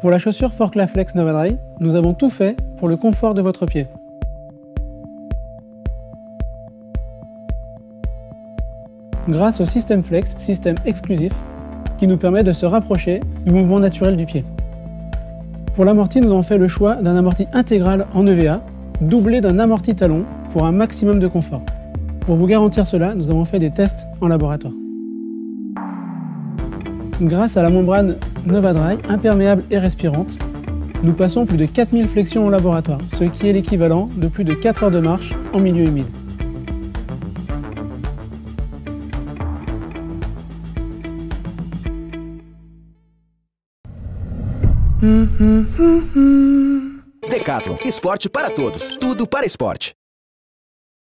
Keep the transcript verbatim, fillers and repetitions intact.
Pour la chaussure Forclaz Flex Novadry, nous avons tout fait pour le confort de votre pied. Grâce au système Flex, système exclusif, qui nous permet de se rapprocher du mouvement naturel du pied. Pour l'amorti, nous avons fait le choix d'un amorti intégral en E V A, doublé d'un amorti talon pour un maximum de confort. Pour vous garantir cela, nous avons fait des tests en laboratoire. Grâce à la membrane Novadry, imperméable et respirante, nous passons plus de quatre mille flexions au laboratoire, ce qui est l'équivalent de plus de quatre heures de marche en milieu humide. Decathlon, esporte para todos, tudo para esporte.